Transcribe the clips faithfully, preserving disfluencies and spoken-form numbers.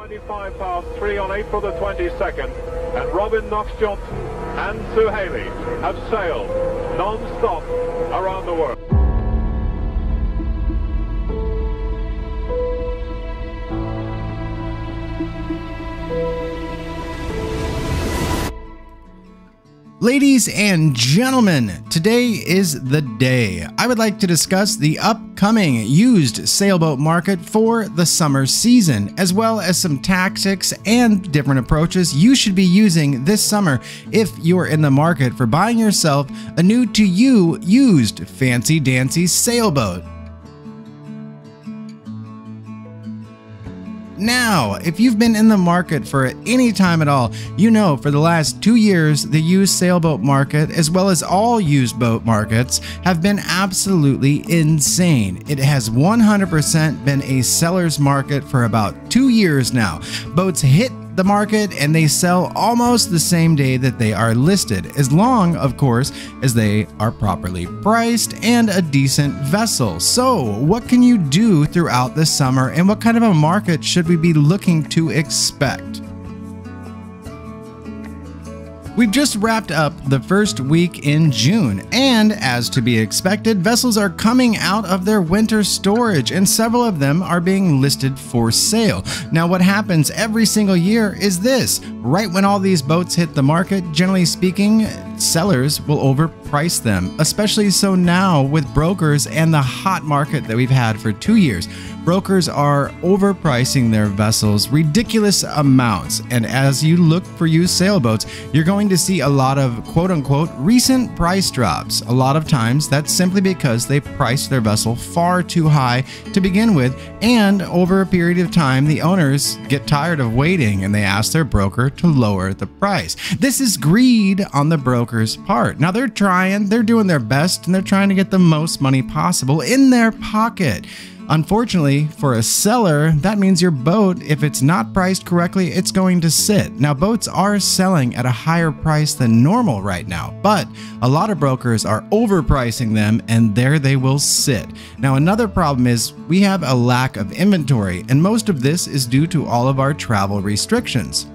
twenty-five past three on April the twenty-second, and Robin Knox-Johnston and Sue Haley have sailed non-stop around the world. Ladies and gentlemen, today is the day. I would like to discuss the upcoming used sailboat market for the summer season, as well as some tactics and different approaches you should be using this summer if you're in the market for buying yourself a new to you used fancy dancy sailboat. Now, if you've been in the market for any time at all, you know for the last two years, the used sailboat market, as well as all used boat markets, have been absolutely insane. It has one hundred percent been a seller's market for about two years now. Boats hit the market and they sell almost the same day that they are listed, as long, of course, as they are properly priced and a decent vessel. So what can you do throughout the summer, and what kind of a market should we be looking to expect? We've just wrapped up the first week in June, and as to be expected, vessels are coming out of their winter storage, and several of them are being listed for sale. Now, what happens every single year is this: right when all these boats hit the market, generally speaking, sellers will overprice them, especially so now with brokers and the hot market that we've had for two years. Brokers are overpricing their vessels ridiculous amounts, and as you look for used sailboats, you're going to see a lot of quote-unquote recent price drops. A lot of times that's simply because they priced their vessel far too high to begin with, and over a period of time the owners get tired of waiting and they ask their broker to lower the price. This is greed on the broker part. Now they're trying, they're doing their best, and they're trying to get the most money possible in their pocket. Unfortunately, for a seller, that means your boat, if it's not priced correctly, it's going to sit. Now, boats are selling at a higher price than normal right now, but a lot of brokers are overpricing them, and there they will sit. Now, another problem is we have a lack of inventory, and most of this is due to all of our travel restrictions.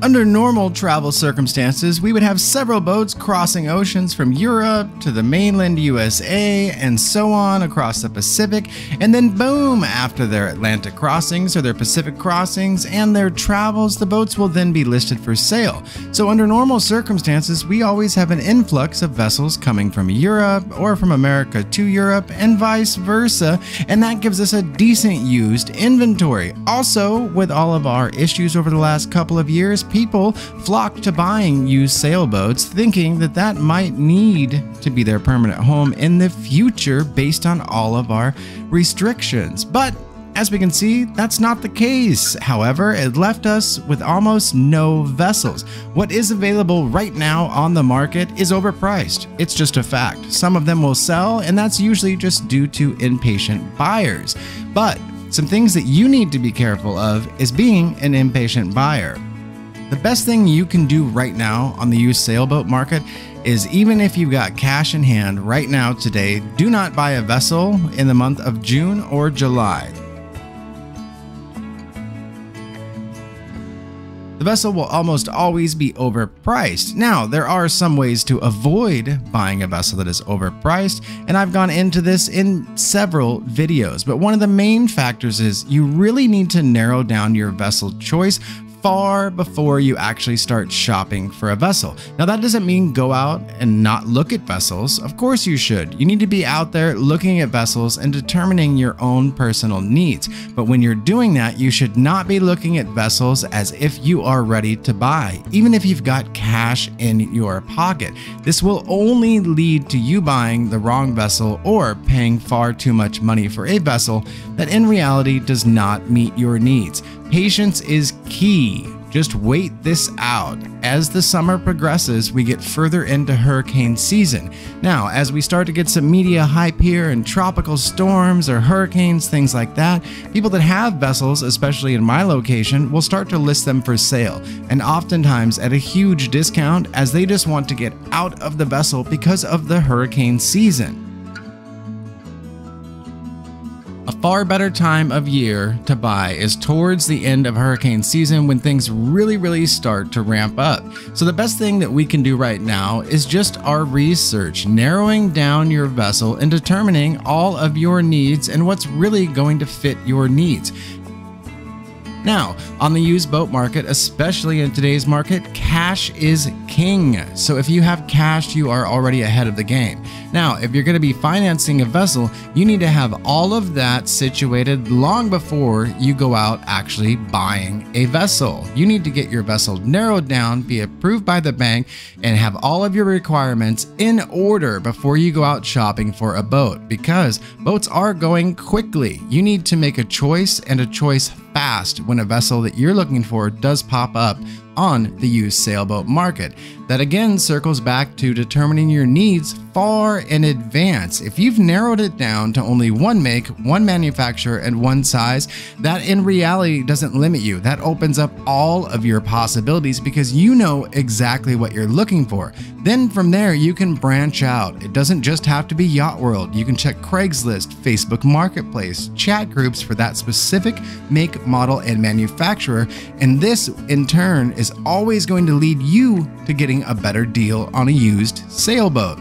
Under normal travel circumstances, we would have several boats crossing oceans from Europe to the mainland U S A and so on across the Pacific, and then boom, after their Atlantic crossings or their Pacific crossings and their travels, the boats will then be listed for sale. So under normal circumstances, we always have an influx of vessels coming from Europe or from America to Europe and vice versa, and that gives us a decent used inventory. Also, with all of our issues over the last couple of years, people flock to buying used sailboats, thinking that that might need to be their permanent home in the future based on all of our restrictions. But as we can see, that's not the case. However, it left us with almost no vessels. What is available right now on the market is overpriced. It's just a fact. Some of them will sell, and that's usually just due to impatient buyers. But some things that you need to be careful of is being an impatient buyer. The best thing you can do right now on the used sailboat market is, even if you've got cash in hand right now today, do not buy a vessel in the month of June or July. The vessel will almost always be overpriced. Now, there are some ways to avoid buying a vessel that is overpriced, and I've gone into this in several videos, but one of the main factors is you really need to narrow down your vessel choice far before you actually start shopping for a vessel. Now, that doesn't mean go out and not look at vessels. Of course you should. You need to be out there looking at vessels and determining your own personal needs. But when you're doing that, you should not be looking at vessels as if you are ready to buy, even if you've got cash in your pocket. This will only lead to you buying the wrong vessel or paying far too much money for a vessel that in reality does not meet your needs. Patience is key. Just wait this out. As the summer progresses, we get further into hurricane season. Now, as we start to get some media hype here and tropical storms or hurricanes, things like that, people that have vessels, especially in my location, will start to list them for sale, and oftentimes at a huge discount, as they just want to get out of the vessel because of the hurricane season. far better time of year to buy is towards the end of hurricane season, when things really, really start to ramp up. So the best thing that we can do right now is just our research, narrowing down your vessel and determining all of your needs and what's really going to fit your needs. Now, on the used boat market, especially in today's market, cash is king. So if you have cash, you are already ahead of the game. Now, if you're going to be financing a vessel, you need to have all of that situated long before you go out actually buying a vessel. You need to get your vessel narrowed down, be approved by the bank, and have all of your requirements in order before you go out shopping for a boat, because boats are going quickly. You need to make a choice, and a choice fast, when a vessel that you're looking for does pop up on the used sailboat market. That again circles back to determining your needs far in advance. If you've narrowed it down to only one make, one manufacturer, and one size, that in reality doesn't limit you. That opens up all of your possibilities because you know exactly what you're looking for. Then from there, you can branch out. It doesn't just have to be Yacht World. You can check Craigslist, Facebook Marketplace, chat groups for that specific make, model, and manufacturer. And this in turn is always going to lead you to getting a better deal on a used sailboat.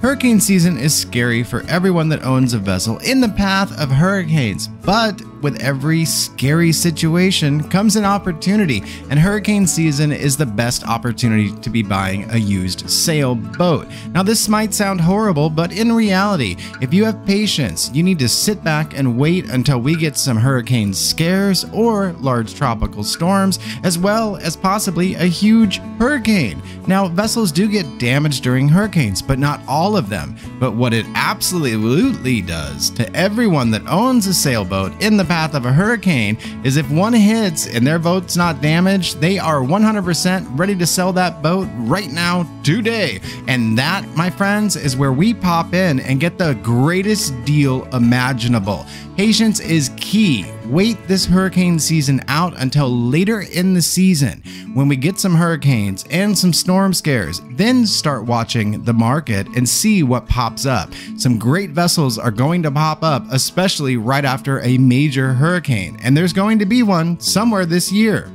Hurricane season is scary for everyone that owns a vessel in the path of hurricanes, but with every scary situation comes an opportunity, and hurricane season is the best opportunity to be buying a used sailboat. Now, this might sound horrible, but in reality, if you have patience, you need to sit back and wait until we get some hurricane scares or large tropical storms, as well as possibly a huge hurricane. Now, vessels do get damaged during hurricanes, but not all of them. But what it absolutely does to everyone that owns a sailboat in the path of a hurricane is if one hits and their boat's not damaged, they are one hundred percent ready to sell that boat right now, today. And that, my friends, is where we pop in and get the greatest deal imaginable. Patience is key. Wait this hurricane season out until later in the season, when we get some hurricanes and some storm scares. Then start watching the market and see what pops up. Some great vessels are going to pop up, especially right after a major hurricane, and there's going to be one somewhere this year.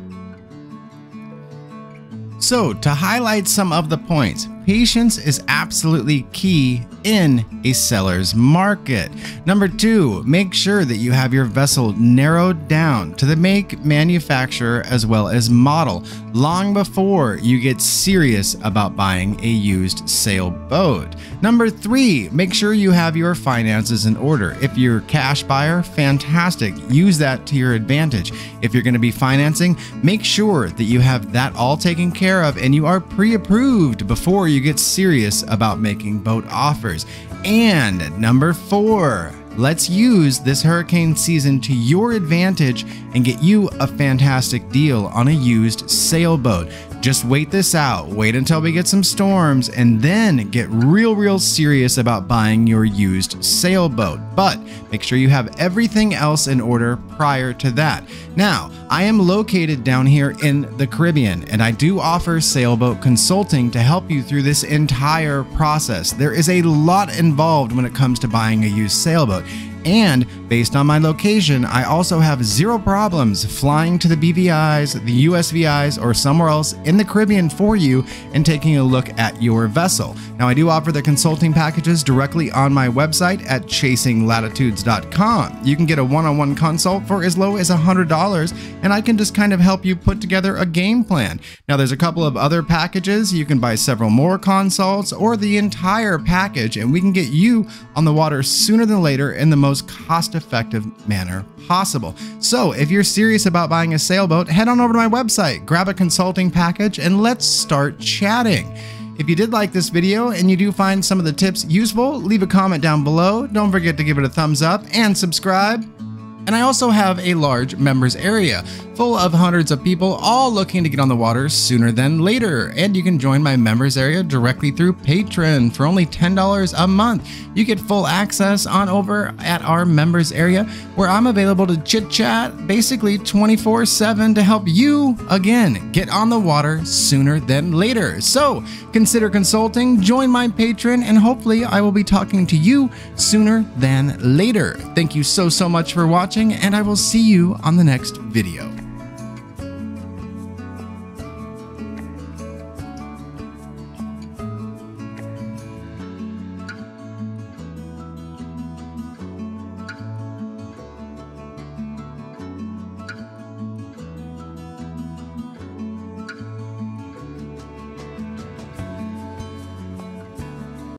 So, to highlight some of the points, patience is absolutely key in a seller's market. Number two, make sure that you have your vessel narrowed down to the make, manufacturer, as well as model long before you get serious about buying a used sailboat. Number three, make sure you have your finances in order. If you're a cash buyer, fantastic. Use that to your advantage. If you're going to be financing, make sure that you have that all taken care of and you are pre-approved before you get serious about making boat offers. And number four, let's use this hurricane season to your advantage and get you a fantastic deal on a used sailboat. Just wait this out. Wait until we get some storms and then get real, real serious about buying your used sailboat. But make sure you have everything else in order prior to that. Now, I am located down here in the Caribbean and I do offer sailboat consulting to help you through this entire process. There is a lot involved when it comes to buying a used sailboat. And based on my location, I also have zero problems flying to the B V Is, the U S V Is, or somewhere else in the Caribbean for you and taking a look at your vessel. Now, I do offer the consulting packages directly on my website at chasing latitudes dot com. You can get a one-on-one consult for as low as one hundred dollars, and I can just kind of help you put together a game plan. Now, there's a couple of other packages. You can buy several more consults or the entire package, and we can get you on the water sooner than later in the most most cost-effective manner possible. So if you're serious about buying a sailboat, head on over to my website, grab a consulting package, and let's start chatting. If you did like this video and you do find some of the tips useful, leave a comment down below. Don't forget to give it a thumbs up and subscribe. And I also have a large members area full of hundreds of people all looking to get on the water sooner than later. And you can join my members area directly through Patreon for only ten dollars a month. You get full access on over at our members area where I'm available to chit chat basically twenty-four seven to help you again get on the water sooner than later. So consider consulting, join my Patreon, and hopefully I will be talking to you sooner than later. Thank you so, so much for watching, and I will see you on the next video.